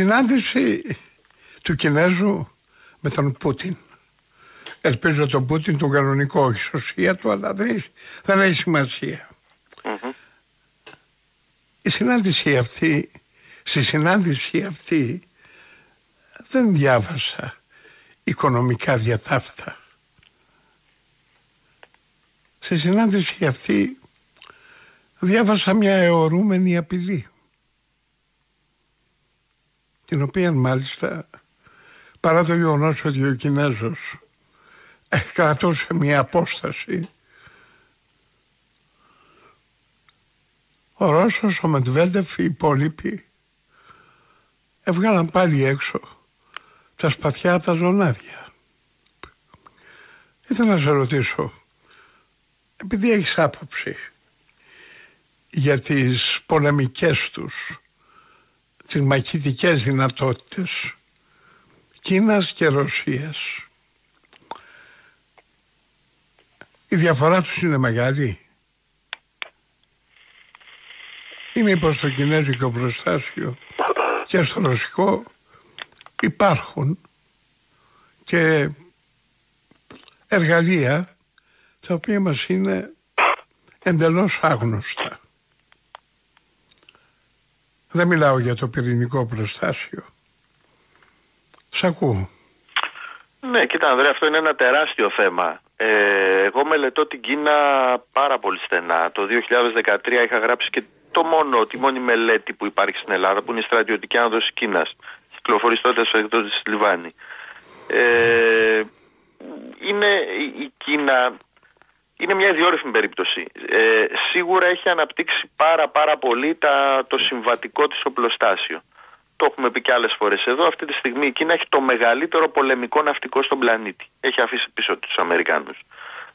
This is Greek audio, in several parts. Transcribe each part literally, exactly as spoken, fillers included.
συνάντηση του Κινέζου με τον Πούτιν. Ελπίζω τον Πούτιν τον κανονικό, όχι σωσία του, αλλά δεν έχει, δεν έχει σημασία. Mm-hmm. Η συνάντηση αυτή, στη συνάντηση αυτή δεν διάβασα οικονομικά διατάφτα. Στη συνάντηση αυτή διάβασα μια αιωρούμενη απειλή, την οποία μάλιστα, παρά το γεγονός ότι ο Κινέζος κρατούσε μια απόσταση, ο Ρώσος, ο Μεντβέντεφ, οι υπόλοιποι έβγαλαν πάλι έξω τα σπαθιά από τα ζωνάδια. Ήθελα να σε ρωτήσω, επειδή έχεις άποψη για τις πολεμικές τους, τις μαχητικές δυνατότητες Κίνας και Ρωσίας, η διαφορά τους είναι μεγάλη, ή μήπως στο κινέζικο προστάσιο και στο ρωσικό υπάρχουν και εργαλεία τα οποία μας είναι εντελώς άγνωστα? Δεν μιλάω για το πυρηνικό προστάσιο. Σ' ακούω. Ναι, κοίτα Ανδρέα, αυτό είναι ένα τεράστιο θέμα. Ε, εγώ μελετώ την Κίνα πάρα πολύ στενά. Το δύο χιλιάδες δεκατρία είχα γράψει και το μόνο, τη μόνη μελέτη που υπάρχει στην Ελλάδα, που είναι η στρατιωτική άνοδος Κίνας. Κυκλοφορεί τότε στο εκτός της Λιβάνη. Ε, είναι η Κίνα... Είναι μια ιδιόρυφη περίπτωση. Ε, σίγουρα έχει αναπτύξει πάρα πάρα πολύ τα, το συμβατικό της οπλοστάσιο. Το έχουμε πει και άλλες φορές εδώ. Αυτή τη στιγμή η Κίνα έχει το μεγαλύτερο πολεμικό ναυτικό στον πλανήτη. Έχει αφήσει πίσω τους Αμερικάνους.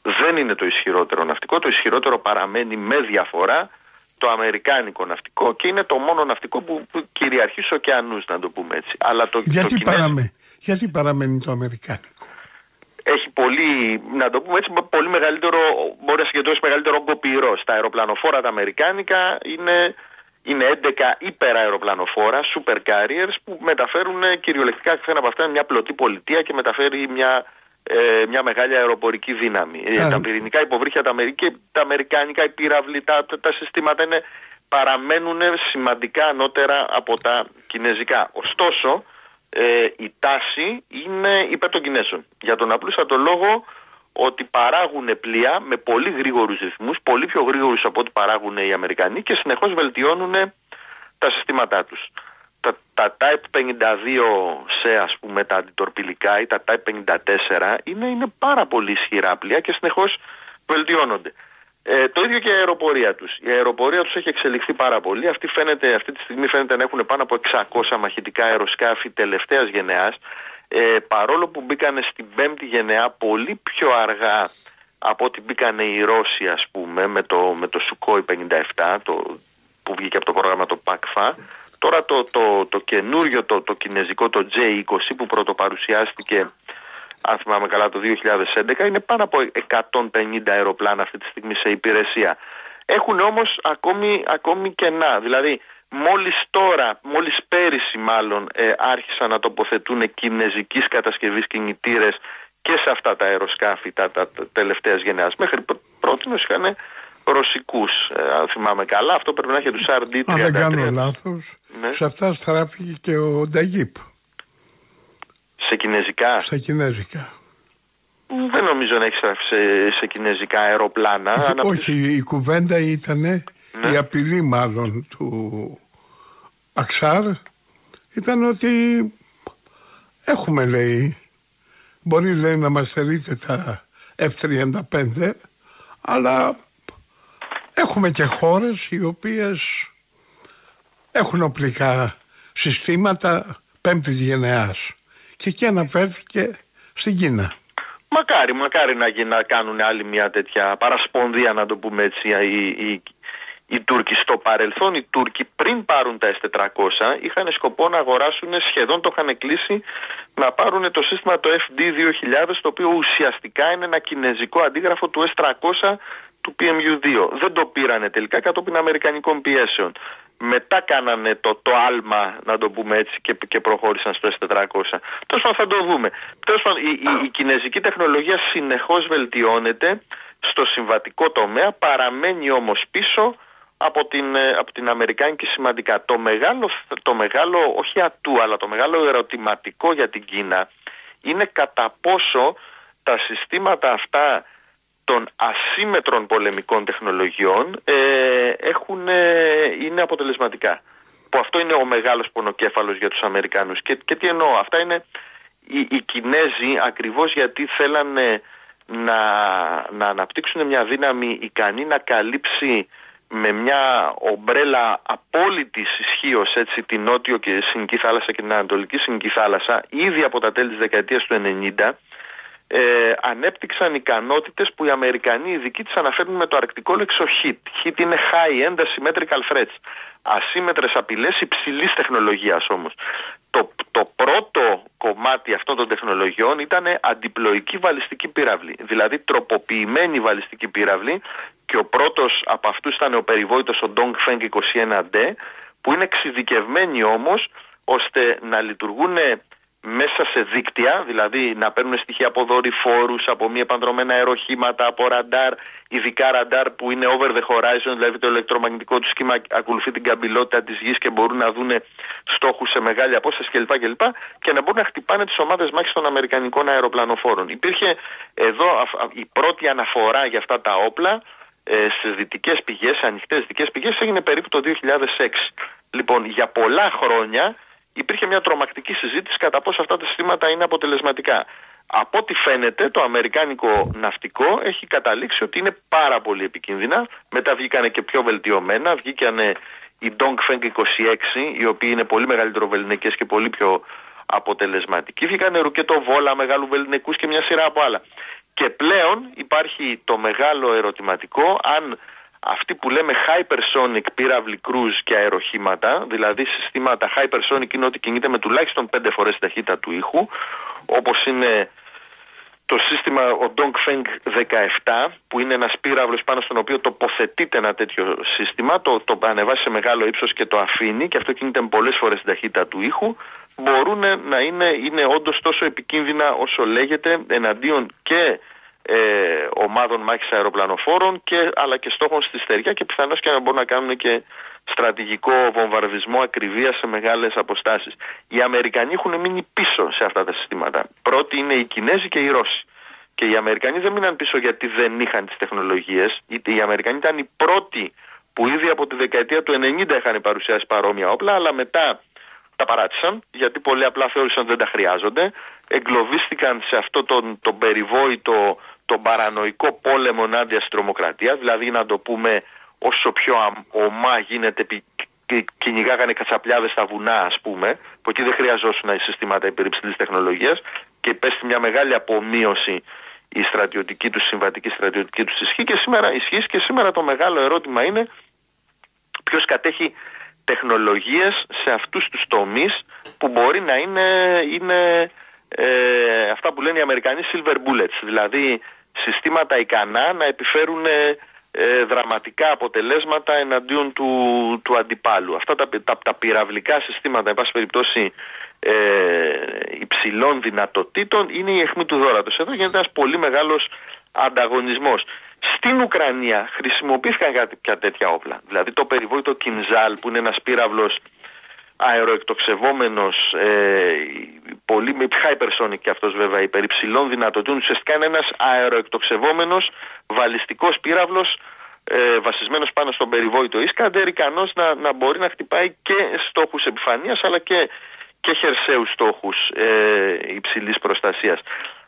Δεν είναι το ισχυρότερο ναυτικό. Το ισχυρότερο παραμένει με διαφορά το αμερικάνικο ναυτικό και είναι το μόνο ναυτικό που, που κυριαρχεί στους ωκεανούς, να το πούμε έτσι. Αλλά το, γιατί, το Κινέζι... παραμέ... Γιατί παραμένει το αμερικάνικο? Έχει πολύ, να το πούμε έτσι, πολύ μεγαλύτερο, μπορεί να συγκεντρώσει μεγαλύτερο όγκο πυρός. Τα αεροπλανοφόρα τα αμερικάνικα είναι, είναι έντεκα υπεραεροπλανοφόρα, super carriers, που μεταφέρουν κυριολεκτικά καθένα από αυτά είναι μια πλωτή πολιτεία και μεταφέρει μια, ε, μια μεγάλη αεροπορική δύναμη. Yeah. Τα πυρηνικά υποβρύχια, τα, τα αμερικάνικα, οι πύραυλοι, τα, τα συστήματα είναι, παραμένουν σημαντικά ανώτερα από τα κινέζικα. Ωστόσο, Ε, η τάση είναι υπέρ των Κινέζων. Για τον απλούστατο λόγο ότι παράγουν πλοία με πολύ γρήγορους ρυθμούς, πολύ πιο γρήγορους από ό,τι παράγουν οι Αμερικανοί και συνεχώς βελτιώνουν τα συστήματά τους. Τα, τα Type πενήντα δύο σε, ας πούμε, τα αντιτορπιλικά ή τα Type πενήντα τέσσερα είναι, είναι πάρα πολύ ισχυρά πλοία και συνεχώς βελτιώνονται. Ε, το ίδιο και η αεροπορία τους. Η αεροπορία τους έχει εξελιχθεί πάρα πολύ. Αυτή, φαίνεται, αυτή τη στιγμή φαίνεται να έχουν πάνω από εξακόσια μαχητικά αεροσκάφη τελευταίας γενεάς. Ε, παρόλο που μπήκανε στην πέμπτη γενεά πολύ πιο αργά από ό,τι μπήκανε οι Ρώσοι, ας πούμε, με το, με το Σουκόι πενήντα επτά, το, που βγήκε από το πρόγραμμα το ΠΑΚΦΑ. Τώρα το, το, το καινούριο, το, το κινέζικο, το τζέι είκοσι, που πρωτοπαρουσιάστηκε, αν θυμάμαι καλά, το δύο χιλιάδες έντεκα, είναι πάνω από εκατόν πενήντα αεροπλάνα αυτή τη στιγμή σε υπηρεσία. Έχουν όμως ακόμη, ακόμη κενά. Δηλαδή, μόλις τώρα, μόλις πέρυσι μάλλον, ε, άρχισαν να τοποθετούν κινέζικης κατασκευής κινητήρες και σε αυτά τα αεροσκάφη τα, τα, τα τελευταίας γενεάς. Μέχρι πρότινος είχαν ρωσικούς, ε, αν θυμάμαι καλά. Αυτό πρέπει να έχει τους αρ ντι τριάντα τρία. Αν δεν κάνω λάθος, ναι, σε αυτά στράφηκε και ο Νταγίπ. Σε κινέζικα. Σε κινέζικα. Δεν νομίζω να έχει σε, σε κινέζικα αεροπλάνα. Ε, αναπτύσσου... Όχι, η κουβέντα ήταν, ναι, η απειλή μάλλον του Αξάρ ήταν ότι έχουμε, λέει, μπορεί, λέει, να μας θερείτε τα εφ τριάντα πέντε, αλλά έχουμε και χώρες οι οποίες έχουν οπλικά συστήματα πέμπτης γενεάς. Και εκεί αναφέρθηκε στην Κίνα. Μακάρι, μακάρι να, να κάνουν άλλη μια τέτοια παρασπονδία, να το πούμε έτσι, οι, οι, οι Τούρκοι. Στο παρελθόν οι Τούρκοι πριν πάρουν τα ες τετρακόσια είχαν σκοπό να αγοράσουν, σχεδόν το είχαν κλείσει, να πάρουν το σύστημα το εφ ντι δύο χιλιάδες, το οποίο ουσιαστικά είναι ένα κινέζικο αντίγραφο του ες τριακόσια του πι εμ γιου δύο. Δεν το πήρανε τελικά κατόπιν αμερικανικών πιέσεων. Μετά κάνανε το, το άλμα, να το πούμε έτσι, και, και προχώρησαν στο ες τετρακόσια. Τέλος πάντων, θα το δούμε. Τέλος πάντων, η, η, η κινέζικη τεχνολογία συνεχώς βελτιώνεται στο συμβατικό τομέα, παραμένει όμως πίσω από την, από την αμερικάνικη σημαντικά. Το μεγάλο, το μεγάλο, όχι ατού, αλλά το μεγάλο ερωτηματικό για την Κίνα είναι κατά πόσο τα συστήματα αυτά των ασύμετρων πολεμικών τεχνολογιών ε, έχουν, ε, είναι αποτελεσματικά. Που αυτό είναι ο μεγάλος πονοκέφαλος για τους Αμερικάνους. Και, και τι εννοώ, αυτά είναι οι, οι Κινέζοι ακριβώς γιατί θέλανε να, να αναπτύξουν μια δύναμη ικανή να καλύψει με μια ομπρέλα απόλυτης ισχύως έτσι την νότιο και Συνική θάλασσα και την ανατολική Συνική θάλασσα ήδη από τα τέλη της δεκαετίας του ενενήντα. Ε, ανέπτυξαν ικανότητες που οι Αμερικανοί ειδικοί τις αναφέρουν με το αρκτικό λέξο HIT. HIT είναι high end asymmetrical threats. Ασύμετρες απειλές υψηλής τεχνολογίας όμως. Το, το πρώτο κομμάτι αυτών των τεχνολογιών ήταν αντιπλοϊκή βαλιστική πύραυλη, δηλαδή τροποποιημένη βαλιστική πύραυλη, και ο πρώτος από αυτούς ήταν ο περιβόητος ο Dongfeng είκοσι ένα ντι, που είναι εξειδικευμένοι όμως ώστε να λειτουργούν μέσα σε δίκτυα, δηλαδή να παίρνουν στοιχεία από δορυφόρους, από μη επανδρομένα αεροχήματα, από ραντάρ, ειδικά ραντάρ που είναι over the horizon, δηλαδή το ηλεκτρομαγνητικό του σχήμα ακολουθεί την καμπυλότητα της γης και μπορούν να δουν στόχους σε μεγάλη απόσταση κλπ. κλπ. Και να μπορούν να χτυπάνε τις ομάδες μάχης των αμερικανικών αεροπλανοφόρων. Υπήρχε εδώ η πρώτη αναφορά για αυτά τα όπλα σε δυτικές πηγές, σε ανοιχτές δυτικές πηγές, έγινε περίπου το δύο χιλιάδες έξι. Λοιπόν, για πολλά χρόνια υπήρχε μια τρομακτική συζήτηση κατά πόσο αυτά τα συστήματα είναι αποτελεσματικά. Από ό,τι φαίνεται, το αμερικάνικο ναυτικό έχει καταλήξει ότι είναι πάρα πολύ επικίνδυνα. Μετά βγήκανε και πιο βελτιωμένα, βγήκανε οι Dongfeng είκοσι έξι, οι οποίοι είναι πολύ μεγαλύτερο βεληνικές και πολύ πιο αποτελεσματικοί. Βγήκανε ρουκετοβόλα μεγάλου βεληνικούς και μια σειρά από άλλα. Και πλέον υπάρχει το μεγάλο ερωτηματικό αν αυτοί που λέμε hypersonic πύραυλοι cruise και αεροχήματα, δηλαδή συστήματα hypersonic είναι ότι κινείται με τουλάχιστον πέντε φορές ταχύτητα του ήχου, όπως είναι το σύστημα ο Dongfeng δεκαεπτά, που είναι ένας πύραυλος πάνω στον οποίο τοποθετείται ένα τέτοιο σύστημα, το, το ανεβάζει σε μεγάλο ύψος και το αφήνει, και αυτό κινείται με πολλές φορές την ταχύτητα του ήχου, μπορούν να είναι, είναι όντως τόσο επικίνδυνα όσο λέγεται εναντίον και Ε, ομάδων μάχης αεροπλανοφόρων και, αλλά και στόχων στη στεριά, και πιθανώς και να μπορούν να κάνουν και στρατηγικό βομβαρδισμό ακριβίας σε μεγάλες αποστάσεις. Οι Αμερικανοί έχουν μείνει πίσω σε αυτά τα συστήματα. Πρώτοι είναι οι Κινέζοι και οι Ρώσοι. Και οι Αμερικανοί δεν μείναν πίσω γιατί δεν είχαν τις τεχνολογίες. Οι Αμερικανοί ήταν οι πρώτοι που ήδη από τη δεκαετία του ενενήντα είχαν παρουσιάσει παρόμοια όπλα, αλλά μετά τα παράτησαν, γιατί πολύ απλά θεώρησαν ότι δεν τα χρειάζονται. Εγκλωβίστηκαν σε αυτό τον, τον περιβόητο, τον παρανοϊκό πόλεμο ενάντια στην τρομοκρατία, δηλαδή να το πούμε όσο πιο ομά γίνεται, κυνηγάγανε κατσαπλιάδες στα βουνά ας πούμε, που εκεί δεν χρειαζόσουν οι συστήματα υπερυψηλής τεχνολογίας, και πέστη μια μεγάλη απομείωση η στρατιωτική τους, η συμβατική στρατιωτική τους ισχύ, και σήμερα, ισχύς, και σήμερα το μεγάλο ερώτημα είναι ποιος κατέχει τεχνολογίες σε αυτούς τους τομείς που μπορεί να είναι, είναι ε, αυτά που λένε οι Αμερικανοί silver bullets, δηλαδή συστήματα ικανά να επιφέρουν ε, δραματικά αποτελέσματα εναντίον του, του αντιπάλου. Αυτά τα, τα, τα πυραυλικά συστήματα, εν πάση περιπτώσει, ε, υψηλών δυνατοτήτων είναι η αιχμή του δώρατος. Εδώ γίνεται ένας πολύ μεγάλος ανταγωνισμός. Στην Ουκρανία χρησιμοποιήθηκαν κάποια τέτοια όπλα. Δηλαδή το περιβόητο Κινζάλ, που είναι ένας πύραυλος αεροεκτοξευόμενος, ε, πολύ με hypersonic και αυτός βέβαια, υπερυψηλών δυνατοτήτων. Ουσιαστικά είναι ένας αεροεκτοξευόμενος βαλιστικός πύραυλος ε, βασισμένος πάνω στον περιβόητο Ισκαντέρ, ικανός να, να μπορεί να χτυπάει και στόχους επιφανείας αλλά και, και χερσαίους στόχους ε, υψηλής προστασίας.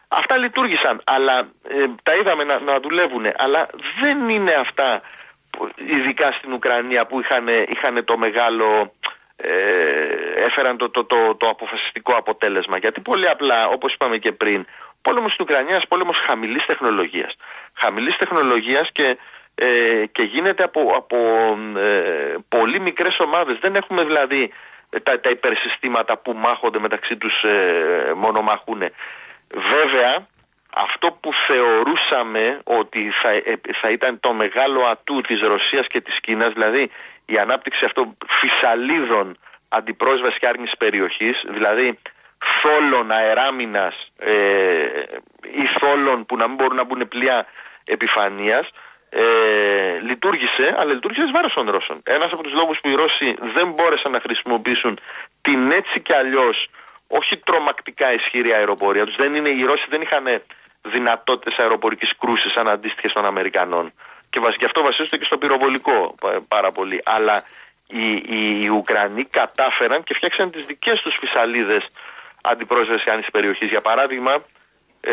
Αυτά λειτουργήσαν, αλλά ε, τα είδαμε να, να δουλεύουν, αλλά δεν είναι αυτά, ειδικά στην Ουκρανία, που είχαν το μεγάλο, ε, έφεραν το, το, το, το αποφασιστικό αποτέλεσμα. Γιατί πολύ απλά, όπως είπαμε και πριν, ο πόλεμος στην Ουκρανία είναι πόλεμος χαμηλής τεχνολογίας. Χαμηλής τεχνολογίας και, ε, και γίνεται από, από ε, πολύ μικρές ομάδες. Δεν έχουμε δηλαδή τα, τα υπερσυστήματα που μάχονται μεταξύ τους, ε, μόνο μαχούνε. Βέβαια, αυτό που θεωρούσαμε ότι θα, θα ήταν το μεγάλο ατού της Ρωσίας και της Κίνας, δηλαδή η ανάπτυξη αυτών φυσαλίδων αντιπρόσβαση και άρνηση περιοχής, δηλαδή θόλων αεράμινας ε, ή θόλων που να μην μπορούν να μπουν πλοία επιφανείας, ε, λειτουργήσε, αλλά λειτουργήσε εις βάρος των Ρώσων. Ένας από τους λόγους που οι Ρώσοι δεν μπόρεσαν να χρησιμοποιήσουν την έτσι κι αλλιώς όχι τρομακτικά ισχυρή αεροπορία τους. Δεν είναι, οι Ρώσοι δεν είχαν δυνατότητες αεροπορικής κρούσης σαν αντίστοιχες των Αμερικανών. Και γι' αυτό βασίζεται και στο πυροβολικό πάρα πολύ. Αλλά οι, οι, οι Ουκρανοί κατάφεραν και φτιάξαν τις δικές τους φυσαλίδες αντιπρόσβεσης και άνησης περιοχής. Για παράδειγμα, ε,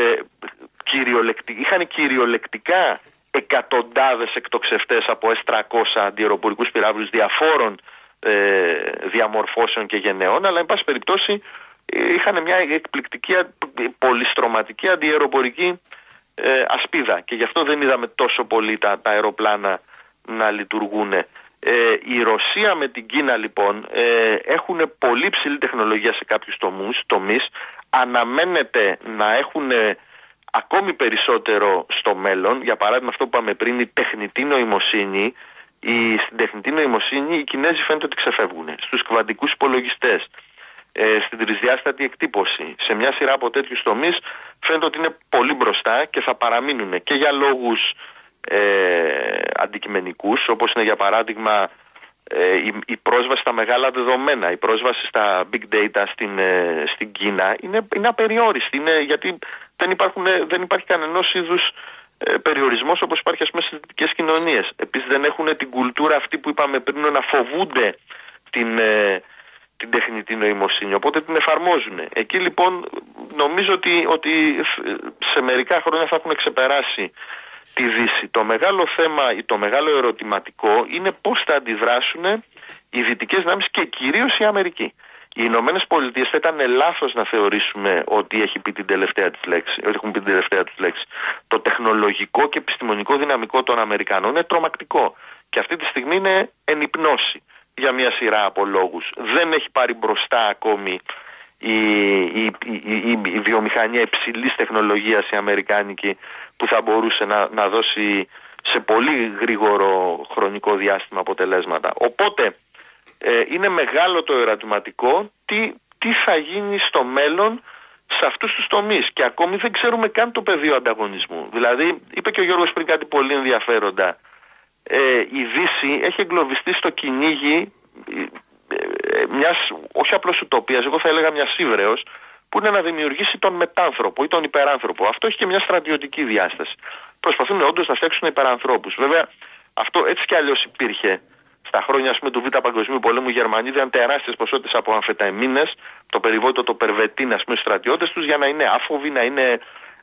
κυριολεκτι, είχαν κυριολεκτικά εκατοντάδες εκτοξευτές από ες τριακόσια αντιαεροπορικούς πυράβλους διαφόρων ε, διαμορφώσεων και γενεών, αλλά εν πάση περιπτώσει είχαν μια εκπληκτική, πολυστρωματική αντιαεροπορική ε, ασπίδα και γι' αυτό δεν είδαμε τόσο πολύ τα, τα αεροπλάνα να λειτουργούν. Ε, η Ρωσία με την Κίνα λοιπόν ε, έχουν πολύ ψηλή τεχνολογία σε κάποιους τομούς, τομείς, αναμένεται να έχουν ακόμη περισσότερο στο μέλλον. Για παράδειγμα αυτό που είπαμε πριν, η τεχνητή νοημοσύνη, η, στην τεχνητή νοημοσύνη οι Κινέζοι φαίνεται ότι ξεφεύγουν στους κβαντικούς υπολογιστές, στην τρισδιάστατη εκτύπωση. Σε μια σειρά από τέτοιους τομείς φαίνεται ότι είναι πολύ μπροστά και θα παραμείνουν και για λόγους ε, αντικειμενικούς, όπως είναι για παράδειγμα ε, η, η πρόσβαση στα μεγάλα δεδομένα, η πρόσβαση στα big data στην, ε, στην Κίνα είναι, είναι απεριόριστη, είναι, γιατί δεν, υπάρχουν, δεν υπάρχει κανενός είδους ε, περιορισμός όπως υπάρχει ας πούμε στις δυτικές κοινωνίες. Επίσης δεν έχουν την κουλτούρα αυτή που είπαμε πριν να φοβούνται την... Ε, την τεχνητή νοημοσύνη, οπότε την εφαρμόζουν. Εκεί λοιπόν νομίζω ότι, ότι σε μερικά χρόνια θα έχουν ξεπεράσει τη Δύση. Το μεγάλο θέμα ή το μεγάλο ερωτηματικό είναι πώς θα αντιδράσουν οι δυτικές δυνάμεις και κυρίως η Αμερική. Οι Ηνωμένες Πολιτείες, θα ήταν λάθος να θεωρήσουμε ότι έχουν πει την τελευταία τους λέξη. λέξη. Το τεχνολογικό και επιστημονικό δυναμικό των Αμερικανών είναι τρομακτικό και αυτή τη στιγμή είναι εν υπνώση για μια σειρά από λόγους. Δεν έχει πάρει μπροστά ακόμη η, η, η, η βιομηχανία υψηλής τεχνολογίας η αμερικάνικη που θα μπορούσε να, να δώσει σε πολύ γρήγορο χρονικό διάστημα αποτελέσματα. Οπότε ε, είναι μεγάλο το ερωτηματικό τι, τι θα γίνει στο μέλλον σε αυτούς τους τομείς και ακόμη δεν ξέρουμε καν το πεδίο ανταγωνισμού. Δηλαδή είπε και ο Γιώργος πριν κάτι πολύ ενδιαφέροντα. Ε, η Δύση έχει εγκλωβιστεί στο κυνήγι μιας όχι απλώς ουτοπίας, εγώ θα έλεγα μιας ύβρεως, που είναι να δημιουργήσει τον μετάνθρωπο ή τον υπεράνθρωπο. Αυτό έχει και μια στρατιωτική διάσταση. Προσπαθούν όντως να φτιάξουν υπερανθρώπους. Βέβαια αυτό έτσι κι αλλιώς υπήρχε στα χρόνια ας πούμε, του Β' Παγκοσμίου Πολέμου. Οι Γερμανοί δίναν τεράστιες ποσότητες από αμφεταμίνες, το περιβόητο το περβετίν ας πούμε, στους στρατιώτες τους για να είναι άφοβοι, να είναι.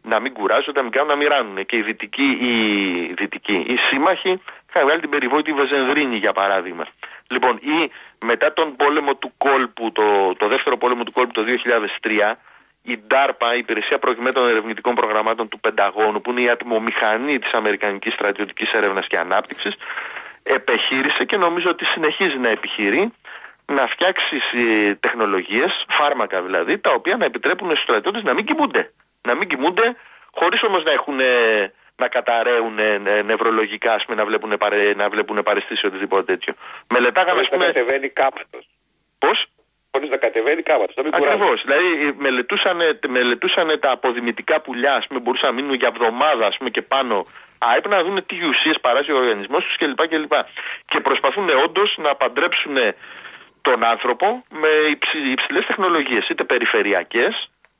Να μην κουράζονται, να μην κάνουν, να μοιράνουν. Και οι δυτικοί, οι, δυτικοί, οι σύμμαχοι είχαν βγάλει την περιβόητη Βεζενδρίνη για παράδειγμα. Λοιπόν, ή μετά τον πόλεμο του κόλπου, το, το δεύτερο πόλεμο του κόλπου το δύο χιλιάδες τρία, η ντάρπα, η Υπηρεσία Προκειμένων Ερευνητικών Προγραμμάτων του Πενταγώνου, που είναι η ατμομηχανή της Αμερικανικής Στρατιωτικής Έρευνας και Ανάπτυξης, επιχείρησε και νομίζω ότι συνεχίζει να επιχειρεί να φτιάξει τεχνολογίες, φάρμακα δηλαδή, τα οποία να επιτρέπουν στους στρατιώτες να μην κοιμούνται. Να μην κοιμούνται, χωρίς όμως να, έχουν, να καταραίουν νευρολογικά, ας πούμε, να βλέπουν, παρε, να βλέπουν παρεστήσεις οτιδήποτε τέτοιο. Μελετάγαμε, ας πούμε... Χωρίς να κατεβαίνει κάματος. Πώς? Χωρίς να κατεβαίνει κάματος. Ακριβώς. Δηλαδή μελετούσανε, μελετούσανε τα αποδημητικά πουλιά, ας πούμε, μπορούσαν να μείνουν για εβδομάδα, ας πούμε, και πάνω. Α, έπρεπε να δουν τι ουσίες παράζει ο οργανισμός τους κλπ. κλπ. Και προσπαθούν όντως να παντρέψουν τον άνθρωπο με υψηλές τεχνολογίες, είτε περιφερειακές,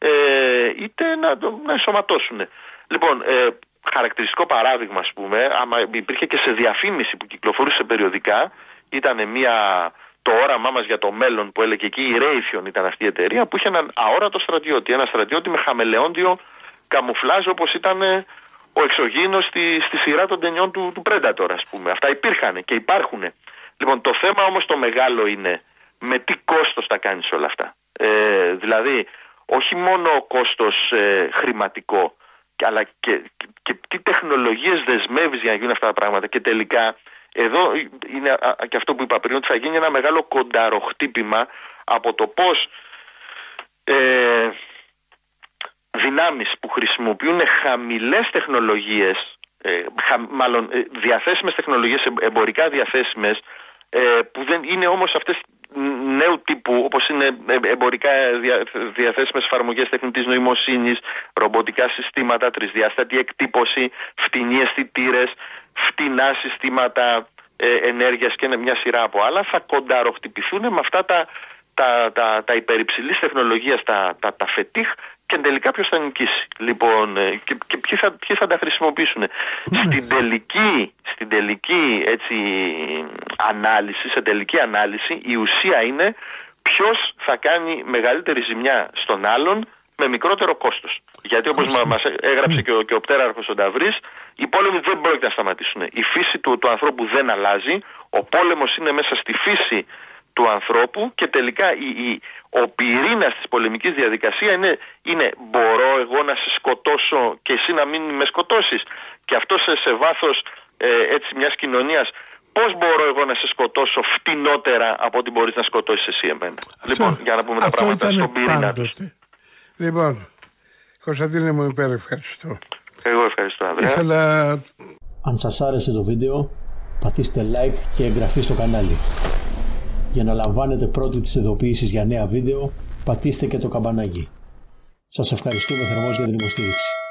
Ε, είτε να, να ενσωματώσουν. Λοιπόν, ε, χαρακτηριστικό παράδειγμα, ας πούμε, άμα υπήρχε και σε διαφήμιση που κυκλοφορούσε περιοδικά, ήταν μια, το όραμά μας για το μέλλον που έλεγε εκεί, η Raytheon ήταν αυτή η εταιρεία, που είχε έναν αόρατο στρατιώτη, ένα στρατιώτη με χαμελεόντιο καμουφλάζ, όπως ήταν ε, ο εξωγήινος στη, στη σειρά των ταινιών του, του Predator, ας πούμε. Αυτά υπήρχαν και υπάρχουν. Λοιπόν, το θέμα όμως το μεγάλο είναι με τι κόστος τα κάνεις όλα αυτά. Ε, δηλαδή, όχι μόνο ο κόστος ε, χρηματικό, αλλά και, και, και τι τεχνολογίες δεσμεύεις για να γίνουν αυτά τα πράγματα. Και τελικά, εδώ είναι α, α, και αυτό που είπα πριν, ότι θα γίνει ένα μεγάλο κονταροχτύπημα από το πώς ε, δυνάμεις που χρησιμοποιούν χαμηλές τεχνολογίες, ε, χα, μάλλον ε, διαθέσιμες τεχνολογίες, εμπορικά διαθέσιμες, ε, που δεν είναι όμως αυτές νέου τύπου, όπως είναι εμπορικά δια, διαθέσιμες εφαρμογές τεχνητής νοημοσύνης, ρομποτικά συστήματα, τρισδιάστατη εκτύπωση, φτηνοί αισθητήρες, φτηνά συστήματα ε, ενέργειας και μια σειρά από άλλα, θα κονταροχτυπηθούν με αυτά τα, τα, τα, τα υπερυψηλής τεχνολογίας, τα, τα, τα φετίχ, και τελικά ποιος θα νικήσει, λοιπόν, και, και ποιοι, θα, ποιοι θα τα χρησιμοποιήσουν. Mm. Στην τελική, στην τελική έτσι, ανάλυση, σε τελική ανάλυση, η ουσία είναι ποιος θα κάνει μεγαλύτερη ζημιά στον άλλον με μικρότερο κόστος. Γιατί όπως mm. μας έγραψε mm. και, ο, και ο Πτέραρχος ο Νταβρής, οι πόλεμοι δεν πρόκειται να σταματήσουν. Η φύση του, του ανθρώπου δεν αλλάζει, ο πόλεμος είναι μέσα στη φύση του ανθρώπου, και τελικά η, η, ο πυρήνας της πολεμικής διαδικασίας είναι, είναι μπορώ εγώ να σε σκοτώσω και εσύ να μην με σκοτώσεις, και αυτό σε, σε βάθος ε, έτσι μιας κοινωνίας, πώς μπορώ εγώ να σε σκοτώσω φτηνότερα από ό,τι μπορείς να σκοτώσεις εσύ εμένα. Αυτό, λοιπόν, για να πούμε τα πράγματα στον πυρήνα τους. Λοιπόν, Κωνσταντίνε μου, υπέρ ευχαριστώ. Εγώ ευχαριστώ, Ανδρέα. Ήθελα... Αν σας άρεσε το βίντεο, πατήστε like και εγγραφή στο κανάλι. Για να λαμβάνετε πρώτοι τις ειδοποιήσεις για νέα βίντεο, πατήστε και το καμπανάκι. Σας ευχαριστούμε θερμός για την υποστήριξη.